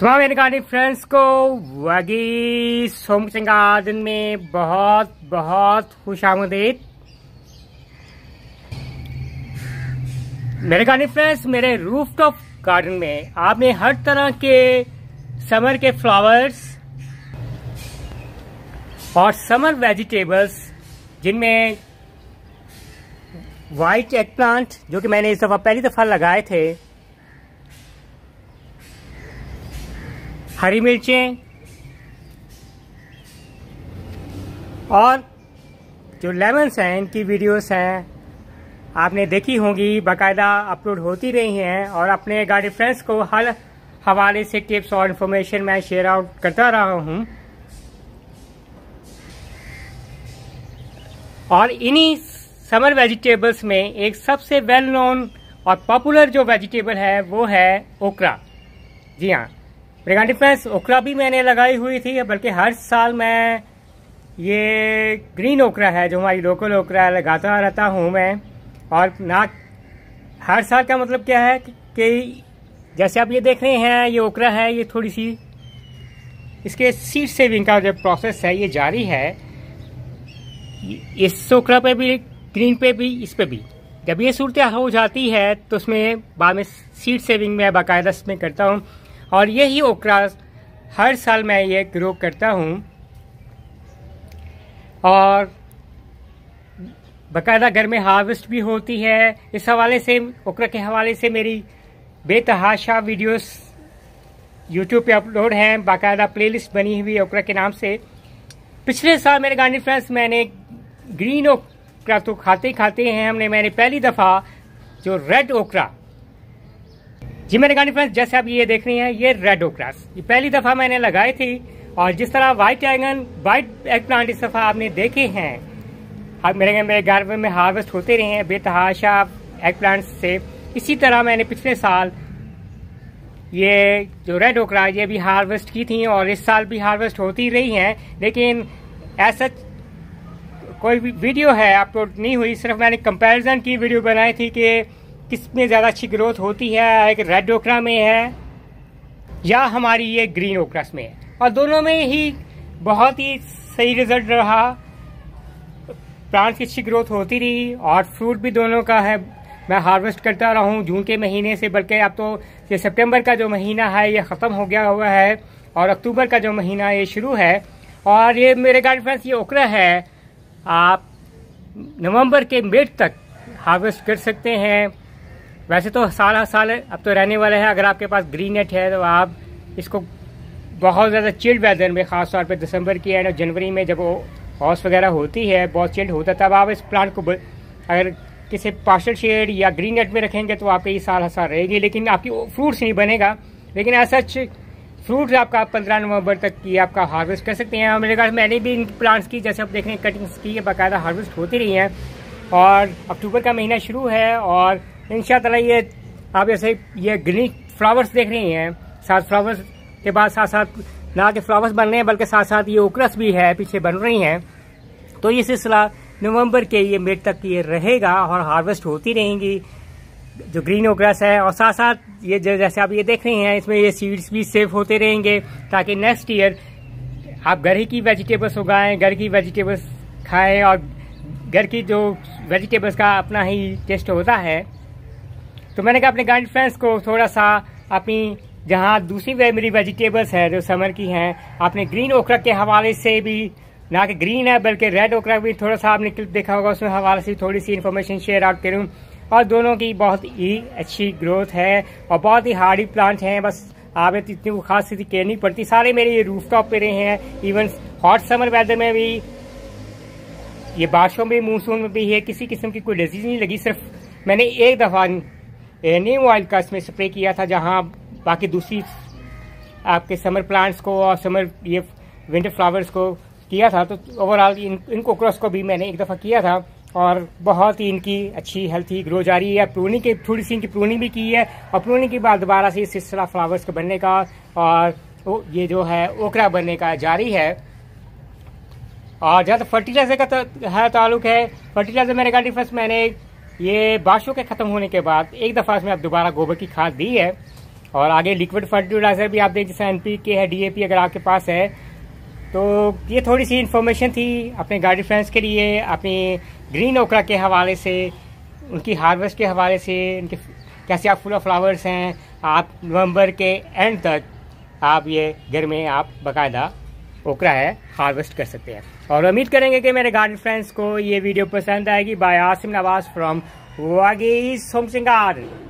तमाम मेरे फ्रेंड्स को वागी सोमचंगादन में बहुत बहुत खुशामदीद। मेरे गार्डन फ्रेंड्स, मेरे रूफटॉप गार्डन में आपने हर तरह के समर के फ्लावर्स और समर वेजिटेबल्स, जिनमें वाइट एग प्लांट जो कि मैंने इस दफ़ा पहली दफ़ा लगाए थे, हरी मिर्चें और जो लेमन्स हैं, इनकी वीडियोस हैं आपने देखी होंगी, बाकायदा अपलोड होती रही हैं और अपने गार्डन फ्रेंड्स को हर हवाले से टिप्स और इन्फॉर्मेशन मैं शेयर आउट करता रहा हूं। और इन्हीं समर वेजिटेबल्स में एक सबसे वेल नोन और पॉपुलर जो वेजिटेबल है वो है ओकरा। जी हाँ मेरे गार्डन फ्रेंड्स, ओकरा भी मैंने लगाई हुई थी, बल्कि हर साल मैं ये ग्रीन ओकरा है जो हमारी लोकल ओकरा है लगाता रहता हूँ मैं। और ना हर साल का मतलब क्या है कि जैसे आप ये देख रहे हैं ये ओकरा है, ये थोड़ी सी इसके सीड सेविंग का जो प्रोसेस है ये जारी है। इस ओकरा पे भी, ग्रीन पे भी, इस पे भी। जब ये सूरत हो जाती है तो उसमें बाद में सीड सेविंग में बाकायदा इसमें करता हूँ और यही ओकरा हर साल मैं ये ग्रो करता हूँ और बाकायदा घर में हार्वेस्ट भी होती है। इस हवाले से, ओकरा के हवाले से मेरी बेतहाशा वीडियोस यूट्यूब पे अपलोड हैं, बाकायदा प्लेलिस्ट बनी हुई है ओकरा के नाम से। पिछले साल मेरे गार्डन फ्रेंड्स मैंने ग्रीन ओकरा तो खाते हैं हमने, मैंने पहली दफ़ा जो रेड ओकरा, जी मेरे गार्डन फ्रेंड्स जैसे आप ये देख रहे हैं ये रेड ओकरा ये पहली दफ़ा मैंने लगाई थी। और जिस तरह वाइट एग प्लांट इस दफ़ा आपने देखे हैं, अब मेरे गार्डन में हार्वेस्ट होते रहे हैं बेतहाशा एग प्लांट्स से, इसी तरह मैंने पिछले साल ये जो रेड ओकरा ये भी हार्वेस्ट की थी और इस साल भी हार्वेस्ट होती रही हैं। लेकिन ऐसा कोई वीडियो है अपलोड नहीं हुई, सिर्फ मैंने कंपैरिजन की वीडियो बनाई थी कि किस में ज़्यादा अच्छी ग्रोथ होती है, एक रेड ओकरा में है या हमारी ये ग्रीन ओकरा में है। और दोनों में ही बहुत ही सही रिजल्ट रहा, प्लांट्स की अच्छी ग्रोथ होती रही और फ्रूट भी दोनों का है मैं हार्वेस्ट करता रहा हूँ जून के महीने से, बल्कि अब तो ये सितंबर का जो महीना है ये ख़त्म हो गया हुआ है और अक्टूबर का जो महीना ये शुरू है। और ये मेरे गार्डन फ्रेंड्स ये ओकरा है, आप नवंबर के मिड तक हार्वेस्ट कर सकते हैं। वैसे तो साल हर साल अब तो रहने वाला है, अगर आपके पास ग्रीन नेट है तो आप इसको बहुत ज़्यादा चिल्ड वेदर में, ख़ासतौर पर दिसंबर की एंड जनवरी में जब हॉस वगैरह होती है, बहुत चिल्ड होता है, तब आप इस प्लांट को अगर किसी पार्शल शेड या ग्रीन नेट में रखेंगे तो आपके ये साल हर साल रहेगी, लेकिन आपकी फ्रूट्स नहीं बनेगा। लेकिन ऐसा फ्रूट्स आपका 15 नवंबर तक की आपका हार्वेस्ट कर सकते हैं। मेरे ख्याल मैंने भी इन प्लांट्स की, जैसे आप देख रहे हैं, कटिंग्स की ये बाकायदा हार्वेस्ट होती रही हैं और अक्टूबर का महीना शुरू है और इंशाअल्लाह ये आप जैसे ये ग्रीन फ्लावर्स देख रही हैं, साथ फ्लावर्स के बाद साथ ना के फ्लावर्स बन रहे हैं बल्कि साथ साथ ये ओकरस भी है पीछे बन रही हैं। तो ये सिलसिला नवंबर के ये मिड तक ये रहेगा और हार्वेस्ट होती रहेंगी जो ग्रीन ओकरस है। और साथ साथ ये जैसे आप ये देख रहे हैं इसमें ये सीड्स भी सेव होते रहेंगे ताकि नेक्स्ट ईयर आप घर ही की वेजिटेबल्स उगाएं, घर की वेजिटेबल्स खाएँ और घर की जो वेजिटेबल्स का अपना ही टेस्ट होता है। तो मैंने कहा अपने गार्डन फ्रेंड्स को थोड़ा सा अपनी जहाँ दूसरी मेरी वेजिटेबल्स है जो समर की हैं, आपने ग्रीन ओकरा के हवाले से भी, ना कि ग्रीन है बल्कि रेड ओकरा भी थोड़ा सा आपने क्लिप देखा होगा, उसमें हवाले से थोड़ी सी इन्फॉर्मेशन शेयर आउट करूँ। और दोनों की बहुत ही अच्छी ग्रोथ है और बहुत ही हार्डी प्लांट हैं, बस आप इतनी खास स्थिति केयर नहीं पड़ती। सारे मेरे ये रूफ टॉप पे रहे हैं, इवन हॉट समर वेदर में भी, ये बारिशों में, मानसून में भी है, किसी किस्म की कोई डिजीज नहीं लगी। सिर्फ मैंने एक दफ़ा न्यू ऑयल का इसमें स्प्रे किया था, जहाँ बाकी दूसरी आपके समर प्लांट्स को और समर ये विंटर फ्लावर्स को किया था। तो ओवरऑल इनको क्रॉस को भी मैंने एक दफ़ा किया था और बहुत ही इनकी अच्छी हेल्थी ग्रो जारी है। प्रूनिंग की थोड़ी सी इनकी प्रूनिंग भी की है और प्रूनिंग के बाद दोबारा से सिलसिला फ्लावर्स को बनने का और ये जो है ओकरा बनने का जारी है। और जहाँ तक फर्टिलाइजर का ताल्लुक है, फर्टिलाइजर मेरे का डिफरेंस मैंने ये बारिशों के ख़त्म होने के बाद एक दफ़ा इसमें अब दोबारा गोबर की खाद दी है और आगे लिक्विड फर्टिलाइजर भी आप देख जैसे एनपीके है, डीएपी अगर आपके पास है। तो ये थोड़ी सी इन्फॉर्मेशन थी अपने गार्डन फ्रेंड्स के लिए, अपने ग्रीन ओकरा के हवाले से, उनकी हार्वेस्ट के हवाले से, उनके कैसे आप फुल ऑफ फ्लावर्स हैं। आप नवंबर के एंड तक आप ये घर में आप बाकायदा ओकरा है हार्वेस्ट कर सकते हैं। और उम्मीद करेंगे कि मेरे गार्डन फ्रेंड्स को ये वीडियो पसंद आएगी। Bye Asim Nawaz from वागीस home सिंगार।